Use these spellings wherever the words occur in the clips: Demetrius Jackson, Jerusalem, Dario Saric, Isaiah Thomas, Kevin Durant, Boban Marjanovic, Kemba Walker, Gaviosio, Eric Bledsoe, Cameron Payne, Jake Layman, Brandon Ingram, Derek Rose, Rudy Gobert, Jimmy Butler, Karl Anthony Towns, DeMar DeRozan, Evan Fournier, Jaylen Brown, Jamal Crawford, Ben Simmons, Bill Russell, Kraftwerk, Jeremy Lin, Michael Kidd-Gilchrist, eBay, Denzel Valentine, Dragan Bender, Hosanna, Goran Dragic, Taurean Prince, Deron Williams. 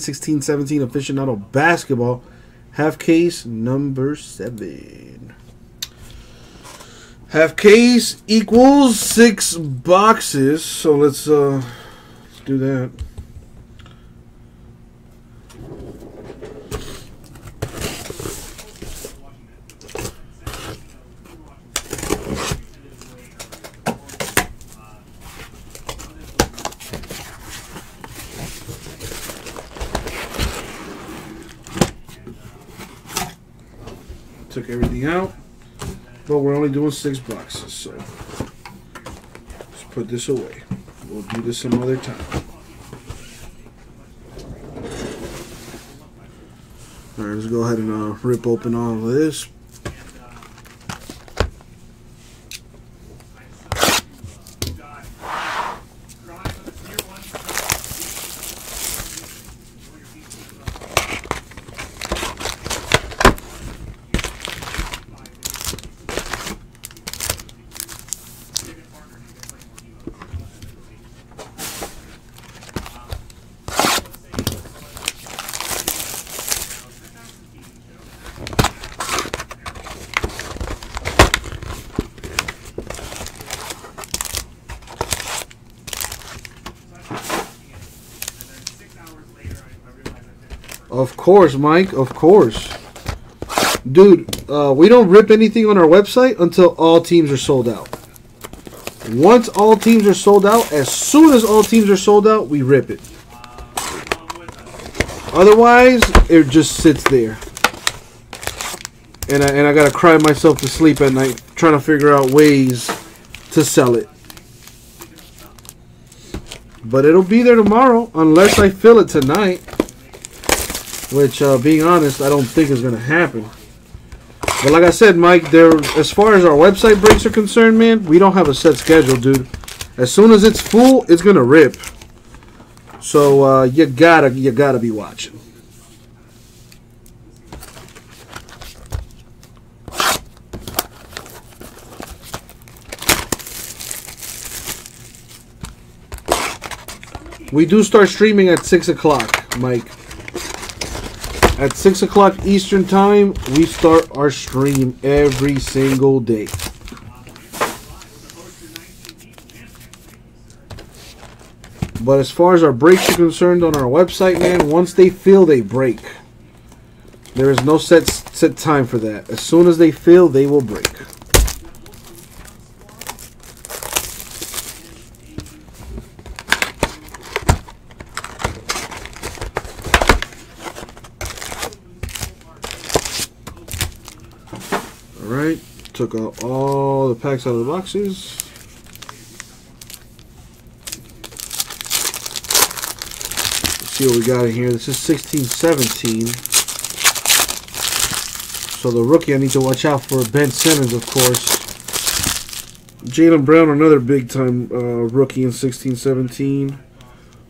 16-17 Aficionado Basketball, half case number 7. Half case equals 6 boxes, so let's do that. Took everything out, but we're only doing 6 boxes, so let's put this away. We'll do this some other time. All right, let's go ahead and rip open all of this. Of course, Mike. Of course. Dude, we don't rip anything on our website until all teams are sold out. Once all teams are sold out, as soon as all teams are sold out, we rip it. Otherwise, it just sits there. And I got to cry myself to sleep at night trying to figure out ways to sell it. But it'll be there tomorrow unless I fill it tonight. Which, being honest, I don't think is going to happen. But like I said, Mike, as far as our website breaks are concerned, man, we don't have a set schedule, dude. As soon as it's full, it's going to rip. So you gotta be watching. We do start streaming at 6 o'clock, Mike. At 6 o'clock Eastern Time, we start our stream every single day. But as far as our breaks are concerned on our website, man, once they fill, they break. There is no set time for that. As soon as they fill, they will break. Took out all the packs out of the boxes. Let's see what we got in here. This is 16-17. So the rookie, I need to watch out for Ben Simmons, of course. Jaylen Brown, another big-time rookie in 16-17.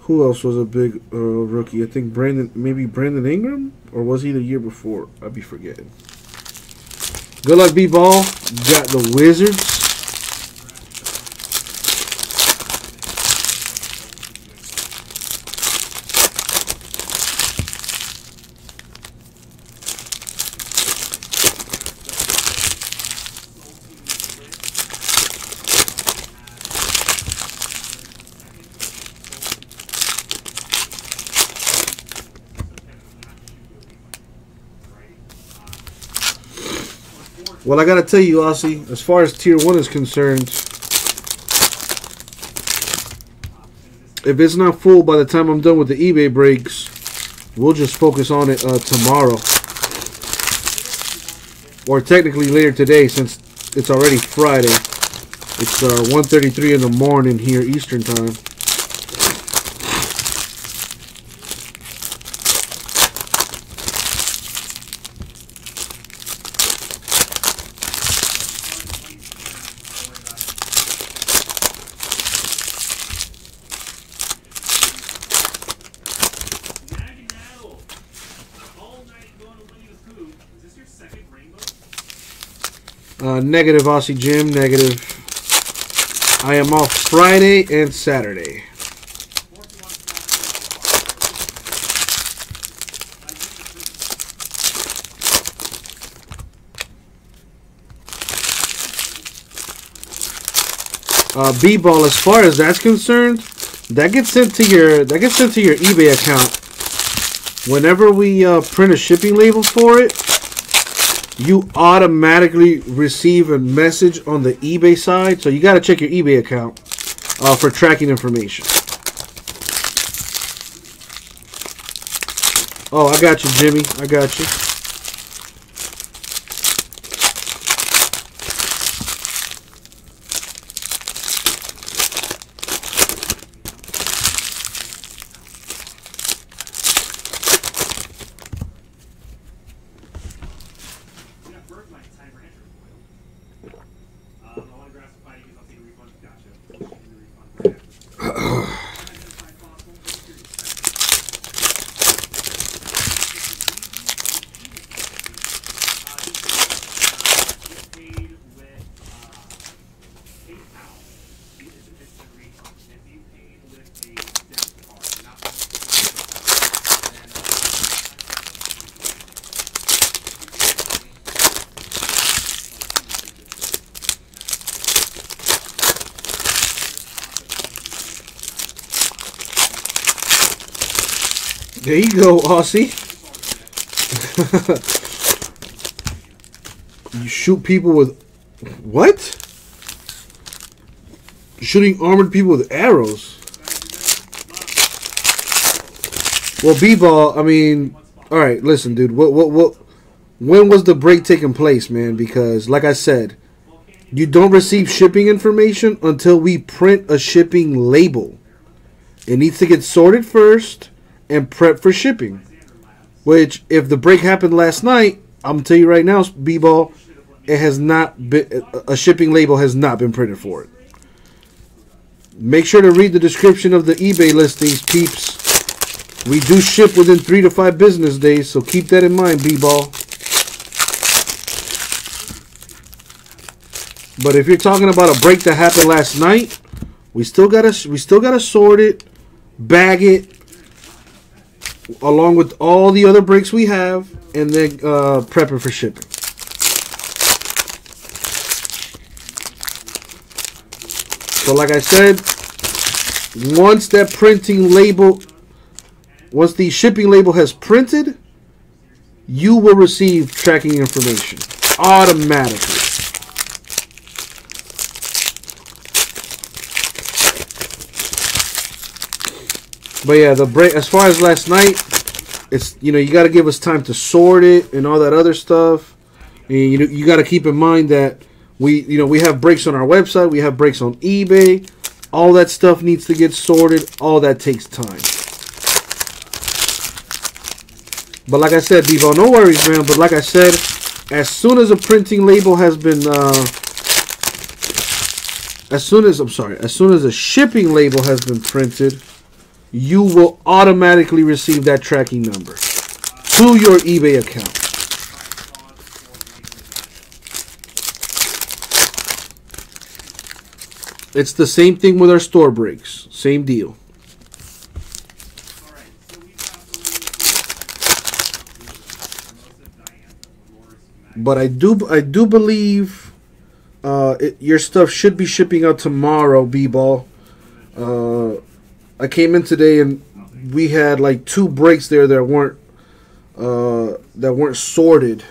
Who else was a big rookie? I think Brandon Ingram? Or was he the year before? I'd be forgetting. Good luck, B-Ball. Got the Wizards. Well, I got to tell you, Aussie, as far as Tier 1 is concerned, if it's not full by the time I'm done with the eBay breaks, we'll just focus on it tomorrow. Or technically later today, since it's already Friday. It's 1:33 in the morning here, Eastern Time. Negative, Aussie Jim. Negative. I am off Friday and Saturday. B-ball, as far as that's concerned, that gets sent to your eBay account. Whenever we print a shipping label for it, you automatically receive a message on the eBay side. So you got to check your eBay account for tracking information. Oh, I got you, Jimmy. I got you. There you go, Aussie. You shoot people with... What? You're shooting armored people with arrows? Well, B-ball, I mean... Alright, listen, dude. When was the break taking place, man? Because, like I said, you don't receive shipping information until we print a shipping label. It needs to get sorted first and prep for shipping, which if the break happened last night, I'm gonna tell you right now, B-ball, it has not been, a shipping label has not been printed for it. Make sure to read the description of the eBay listings, peeps. We do ship within 3 to 5 business days, so keep that in mind, B-ball. But if you're talking about a break that happened last night, we still gotta sort it, bag it, along with all the other breaks we have, and then prepping for shipping. So like I said, once that printing label, once the shipping label has printed, you will receive tracking information automatically. But yeah, the break, as far as last night, it's, you know, you got to give us time to sort it and all that other stuff. And you got to keep in mind that we have breaks on our website, we have breaks on eBay. All that stuff needs to get sorted. All that takes time. But like I said, Devo, no worries, man. But like I said, as soon as a printing label has been, as soon as a shipping label has been printed, you will automatically receive that tracking number to your eBay account. It's the same thing with our store breaks. Same deal. But I do believe your stuff should be shipping out tomorrow, B-ball. I came in today and we had like 2 breaks there that weren't sorted,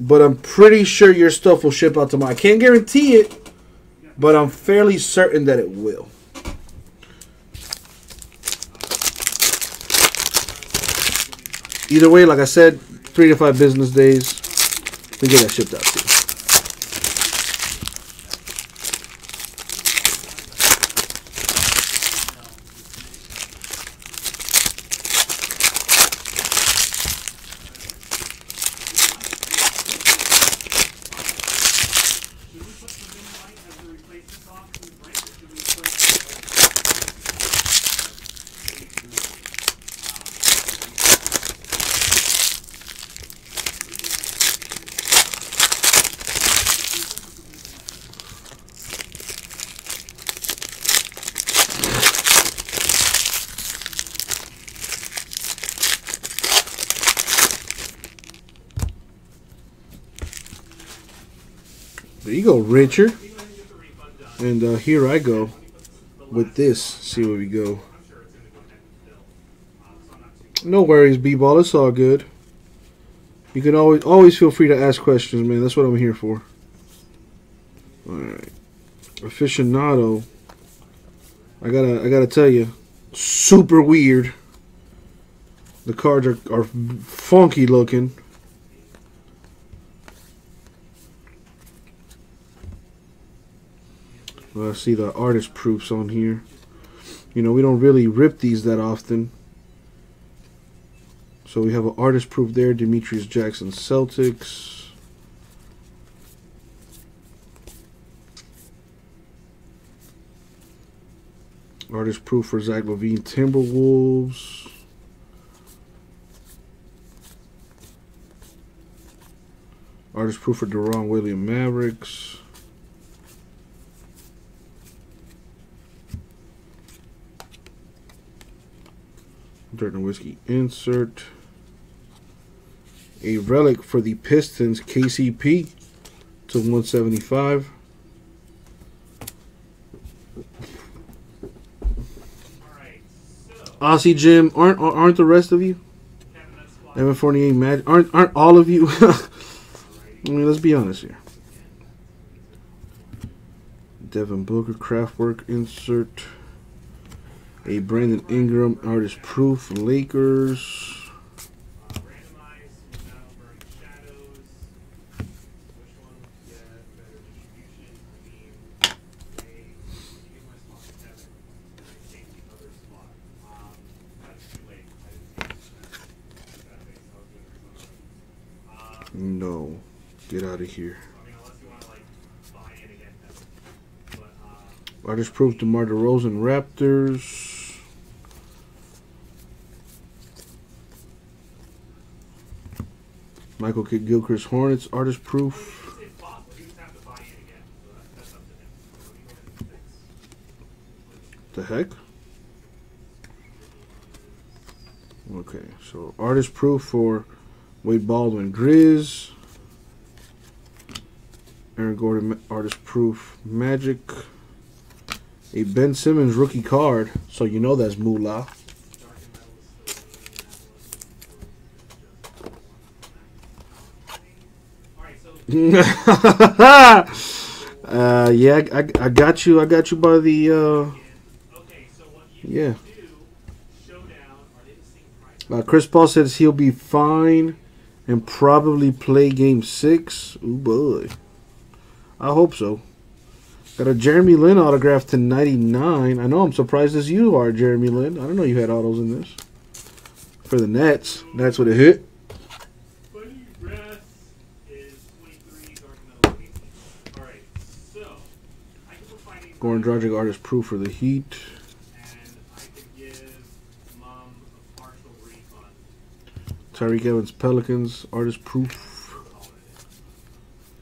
but I'm pretty sure your stuff will ship out tomorrow. I can't guarantee it, but I'm fairly certain that it will. Either way, like I said, 3 to 5 business days, we get that shipped out to you. There you go, Richard. And here I go with this. See where we go. No worries, B-Ball. It's all good. You can always feel free to ask questions, man. That's what I'm here for. All right, Aficionado. I gotta tell you, super weird. The cards are funky looking. Well, I see the artist proofs on here. You know, we don't really rip these that often. So we have an artist proof there. Demetrius Jackson, Celtics. Artist proof for Zach LaVine, Timberwolves. Artist proof for Deron Williams, Mavericks. Dirt and Whiskey insert. A relic for the Pistons, KCP to 175. Right, so Aussie Jim, aren't the rest of you? Evan Fournier, Magic, aren't all of you? I mean, let's be honest here. Devin Booker, Kraftwerk insert. A Brandon Ingram, artist proof, Lakers. No. Get out of here. Artist proof, DeMar DeRozan, Raptors. Michael Kidd-Gilchrist, Hornets, artist proof. The heck? Okay, so artist proof for Wade Baldwin, Grizz. Aaron Gordon, artist proof, Magic. A Ben Simmons rookie card, so you know that's moolah. Yeah, I got you. I got you by the. Yeah. Chris Paul says he'll be fine and probably play Game 6. Ooh, boy. I hope so. Got a Jeremy Lin autograph to 99. I know, I'm surprised as you are, Jeremy Lin. I don't know you had autos in this. For the Nets. That's what it hit. Goran Dragic, artist proof for the Heat. And I could give Mom a partial refund. Tyreke Evans, Pelicans, artist proof.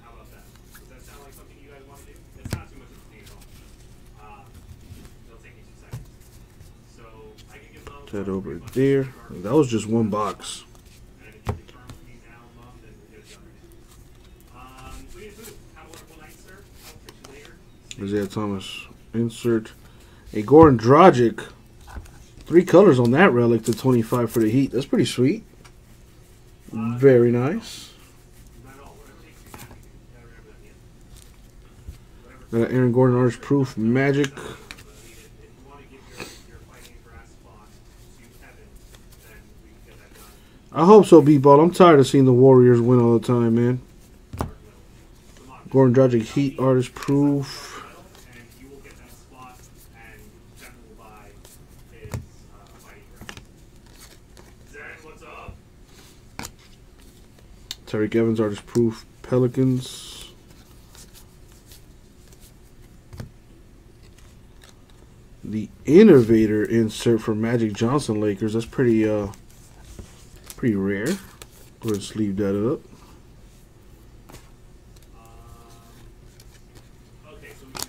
How about that? Does that sound like something you guys want to do? It's not too much of a thing at all. It'll take me 2 seconds. So I could give Mom that over there. That was just one box. Isaiah Thomas insert. A Goran Dragic, 3 colors on that relic to 25 for the Heat. That's pretty sweet. Very nice. Got an Aaron Gordon artist proof, Magic. I hope so, B-Ball. I'm tired of seeing the Warriors win all the time, man. Goran Dragic, Heat artist proof. Tyreke Evans, artist proof, Pelicans. The Innovator insert for Magic Johnson, Lakers. That's pretty pretty rare. Go ahead and sleeve that up.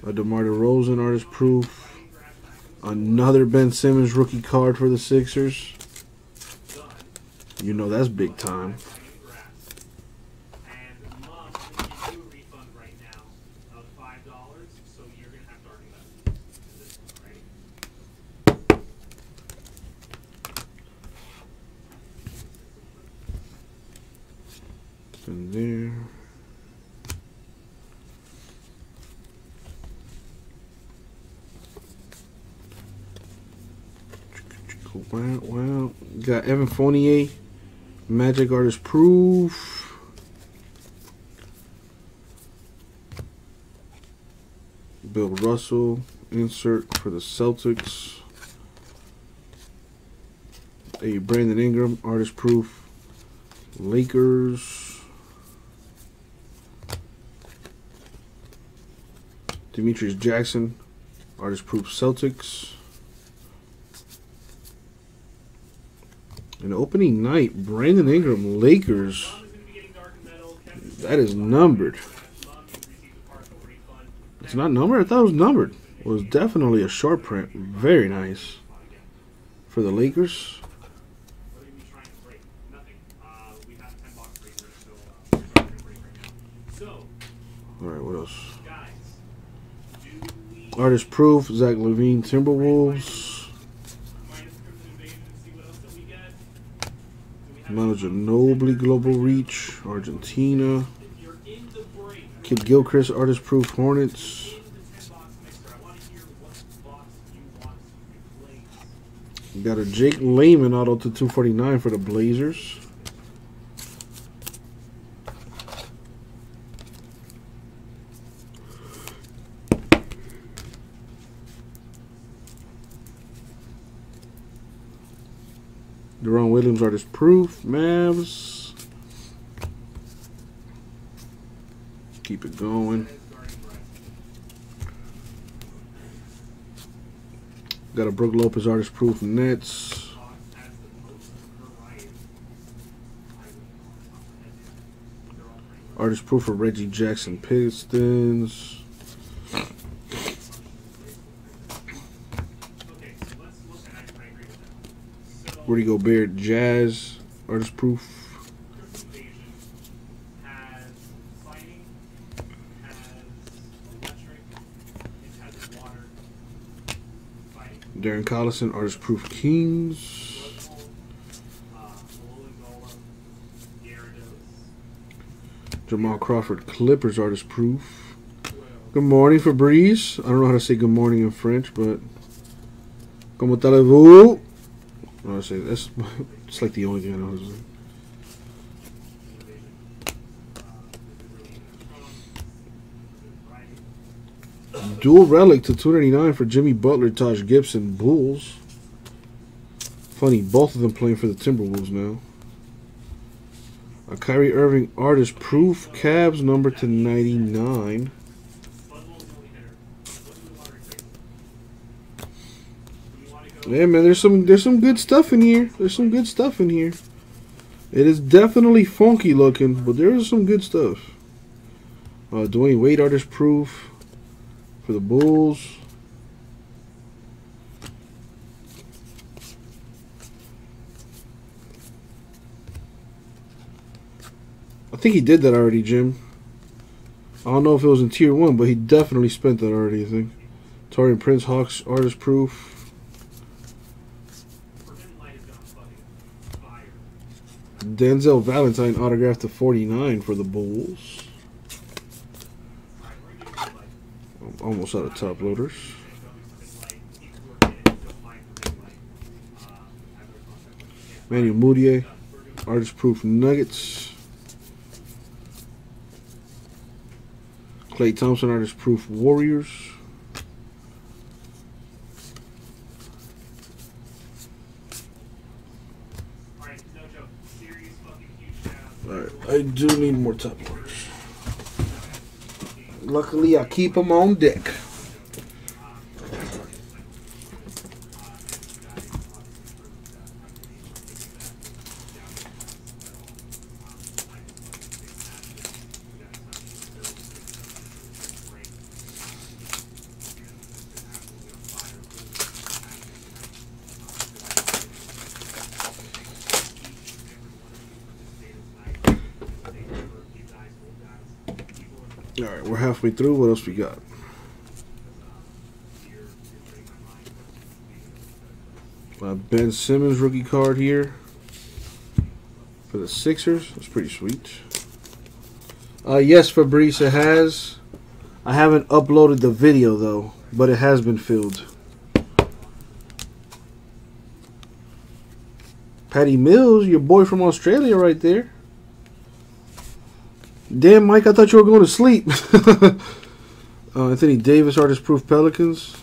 A DeMar DeRozan, artist proof. Another Ben Simmons rookie card for the Sixers. You know that's big time. nothing there. Wow, wow. Got Evan Fournier, Magic Artist Proof. Bill Russell, insert for the Celtics. A Brandon Ingram, Artist Proof, Lakers. Demetrius Jackson, Artist Proof, Celtics. And opening night, Brandon Ingram, Lakers. That is numbered. It's not numbered? I thought it was numbered. It was definitely a short print. Very nice for the Lakers. All right, what else? Artist Proof, Zach LaVine, Timberwolves. Manu Ginobili, Global Reach, Argentina. Kidd-Gilchrist, Artist Proof, Hornets. We got a Jake Layman auto to 249 for the Blazers. Deron Williams, Artist Proof, Mavs. Keep it going. Got a Brook Lopez, Artist Proof, Nets. Artist Proof for Reggie Jackson, Pistons. Rudy Gobert, Jazz, Artist Proof. Darren Collison, Artist Proof, Kings. Jamal Crawford, Clippers, Artist Proof. Good morning, Fabrice. I don't know how to say good morning in French, but comment allez-vous? I say that's it's like the only thing I know. Dual relic to 299 for Jimmy Butler, Taj Gibson, Bulls. Funny, both of them playing for the Timberwolves now. A Kyrie Irving Artist Proof, Cavs, number to 99. Yeah, man, there's some good stuff in here. There's some good stuff in here. It is definitely funky looking, but there is some good stuff. Dwayne Wade, Artist Proof for the Bulls. I think he did that already, Jim. I don't know if it was in Tier 1, but he definitely spent that already, I think. Taurean Prince, Hawks, Artist Proof. Denzel Valentine autographed to 49 for the Bulls. I'm almost out of top loaders. Manu Moutier, Artist Proof, Nuggets. Clay Thompson, Artist Proof, Warriors. I do need more top loaders. Luckily, I keep them on deck. Alright, we're halfway through. What else we got? Ben Simmons rookie card here for the Sixers. That's pretty sweet. Yes, Fabrice, it has. I haven't uploaded the video, though, but it has been filled. Patty Mills, your boy from Australia right there. Damn, Mike, I thought you were going to sleep. Anthony Davis, Artist Proof Pelicans.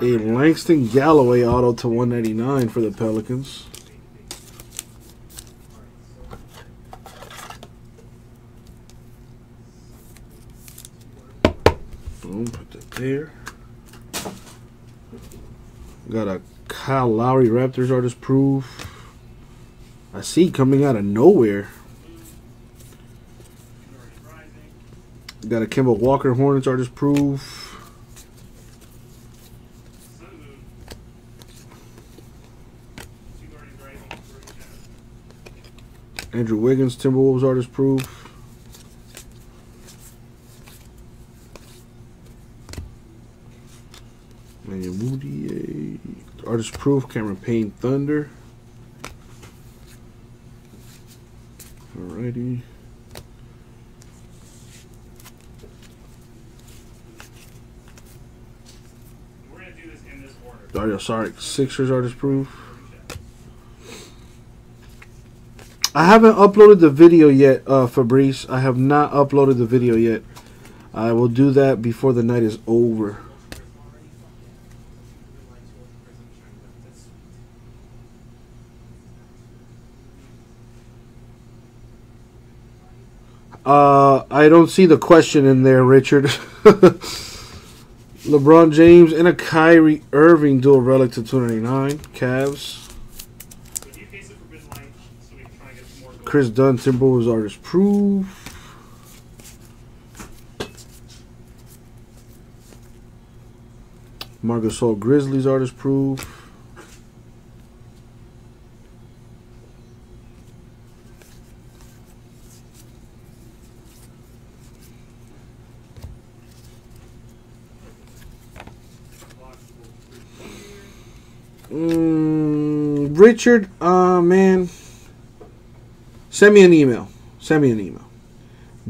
A Langston Galloway auto /199 for the Pelicans. Boom, put that there. Got a Kyle Lowry Raptors Artist Proof. I see coming out of nowhere. Got a Kemba Walker Hornets Artist Proof. Andrew Wiggins Timberwolves Artist Proof. Moody, Artist Proof, Cameron Payne Thunder. Alrighty. We're gonna do this in this order. Dario Saric Sixers Artist Proof. I haven't uploaded the video yet, Fabrice. I have not uploaded the video yet. I will do that before the night is over. I don't see the question in there, Richard. LeBron James and a Kyrie Irving dual relic /299. Cavs. Kris Dunn Timberwolves Artist Proof. Marc Gasol Grizzlies Artist Proof. Richard, man, send me an email. Send me an email.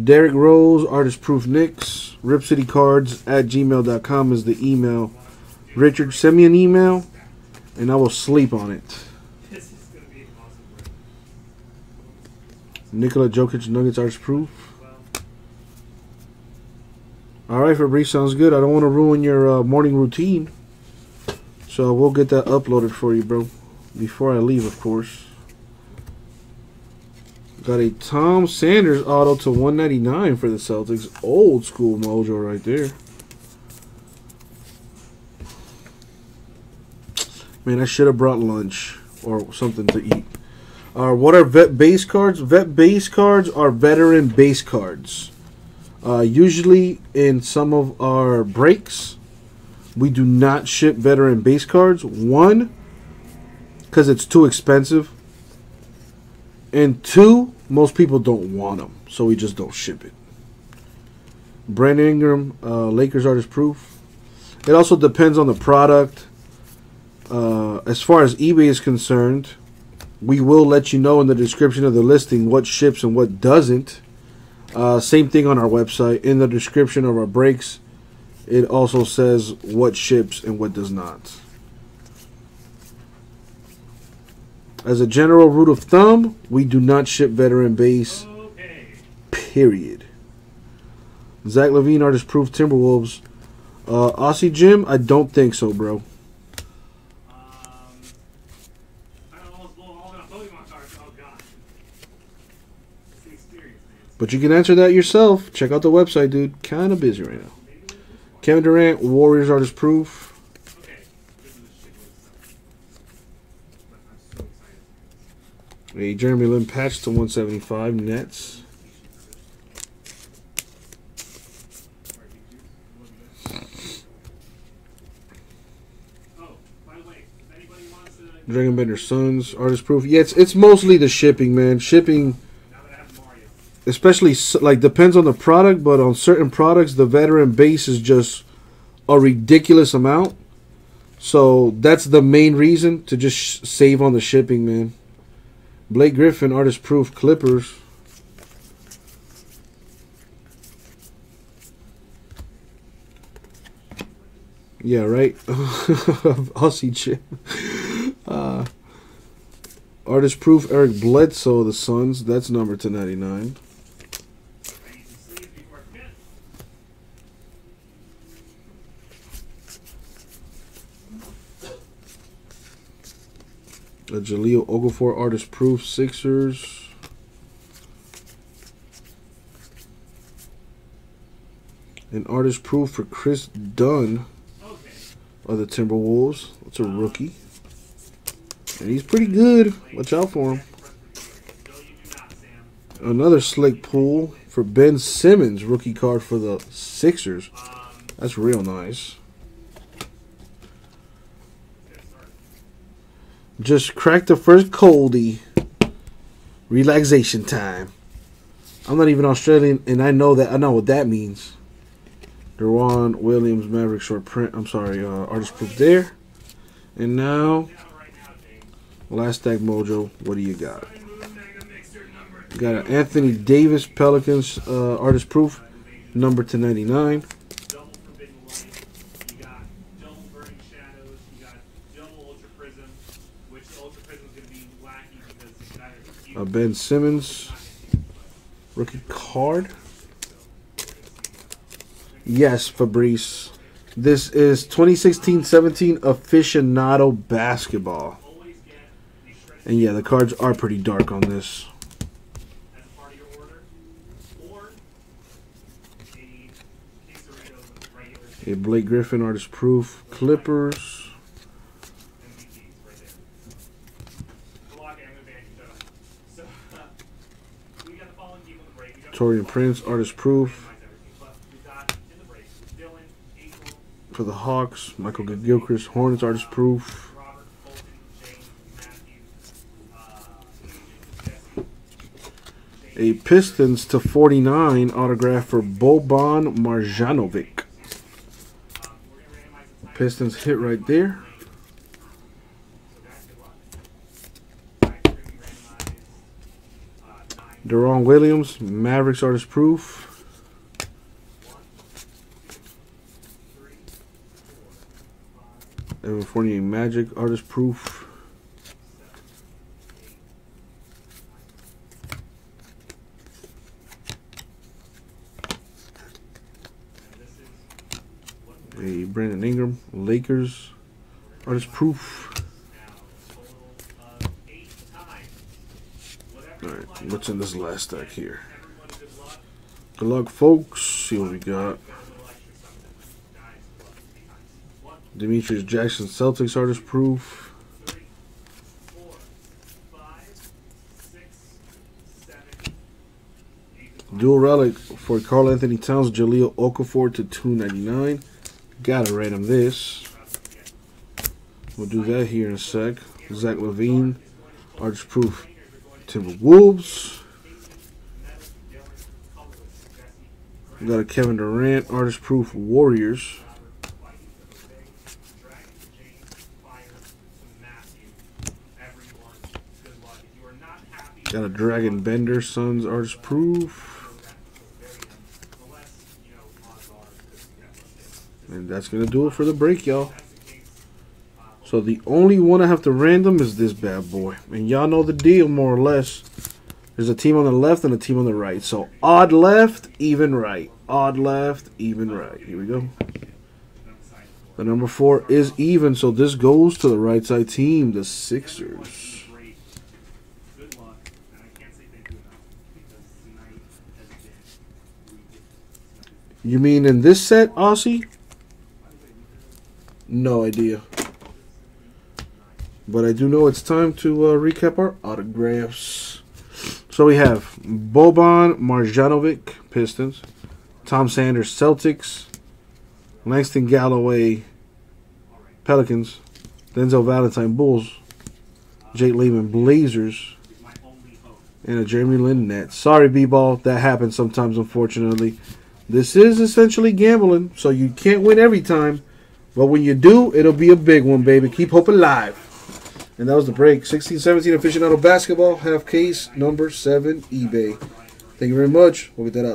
Derek Rose, Artist Proof Knicks, ripcitycards@gmail.com is the email. Richard, send me an email, and I will sleep on it. This is gonna be impossible. Nikola Jokic, Nuggets, Artist Proof. All right, Fabrice, sounds good. I don't want to ruin your morning routine. So we'll get that uploaded for you, bro. Before I leave, of course. Got a Tom Sanders auto /199 for the Celtics. Old school mojo right there. Man, I should have brought lunch or something to eat. What are vet base cards? Vet base cards are veteran base cards. Usually in some of our breaks, we do not ship veteran base cards. One, because it's too expensive. And two, most people don't want them. So we just don't ship it. Brandon Ingram, Lakers Artist Proof. It also depends on the product. As far as eBay is concerned, we will let you know in the description of the listing what ships and what doesn't. Same thing on our website. In the description of our breaks, it also says what ships and what does not. As a general rule of thumb, we do not ship veteran base, okay. Period. Zach LaVine, Artist Proof, Timberwolves. Aussie Jim, I don't think so, bro. But you can answer that yourself. Check out the website, dude. Kind of busy right now. Kevin Durant, Warriors Artist Proof. Okay. A Jeremy Lin patch /175, Nets. Oh, by the way, if anybody wants to... Dragan Bender Suns Artist Proof. Yeah, it's mostly the shipping, man. Shipping... Especially, like, depends on the product, but on certain products, the veteran base is just a ridiculous amount. So that's the main reason to just save on the shipping, man. Blake Griffin, Artist Proof, Clippers. Yeah, right? Aussie chip. Artist Proof, Eric Bledsoe, the Suns. That's number 299. A Jahlil Okafor, Artist Proof, Sixers. An Artist Proof for Kris Dunn of the Timberwolves. That's a rookie. And he's pretty good. Watch out for him. Another slick pull for Ben Simmons, rookie card for the Sixers. That's real nice. Just cracked the first coldie. Relaxation time. I'm not even Australian, and I know that. I know what that means. Deron Williams, Maverick short print. I'm sorry, Artist Proof there. And now, last stack mojo. What do you got? You got an Anthony Davis, Pelicans, Artist Proof, number 299. A Ben Simmons rookie card. Yes, Fabrice. This is 2016-17 Aficionado Basketball. And yeah, the cards are pretty dark on this. A Blake Griffin, Artist Proof, Clippers. Torian Prince, Artist Proof for the Hawks. Michael Kidd-Gilchrist, Hornets, Artist Proof. A Pistons /49 autograph for Boban Marjanovic. Pistons hit right there. Deron Williams, Mavericks, Artist Proof. Evan Fournier, Magic, Artist Proof. A Brandon Ingram, Lakers, Artist Proof. Alright, what's in this last stack here? Good luck, folks. See what we got. Demetrius Jackson, Celtics, Artist Proof. Dual relic for Karl Anthony Towns, Jahlil Okafor /299. Gotta random this. We'll do that here in a sec. Zach LaVine, Artist Proof. Timberwolves. We got a Kevin Durant, Artist Proof, Warriors. Got a Dragan Bender, Suns, Artist Proof. And that's going to do it for the break, y'all. So the only one I have to random is this bad boy. And y'all know the deal, more or less. There's a team on the left and a team on the right. So odd left, even right. Odd left, even right. Here we go. The number 4 is even, so this goes to the right side team, the Sixers. You mean in this set, Aussie? No idea. But I do know it's time to recap our autographs. So we have Boban Marjanovic, Pistons. Tom Sanders, Celtics. Langston Galloway, Pelicans. Denzel Valentine, Bulls. Jake Lehman, Blazers. And a Jeremy Lin, Nets. Sorry, B-Ball. That happens sometimes, unfortunately. This is essentially gambling, so you can't win every time. But when you do, it'll be a big one, baby. Keep hope alive. And that was the break. 16-17 Aficionado Basketball, half case number 7, eBay. Thank you very much. We'll get that out.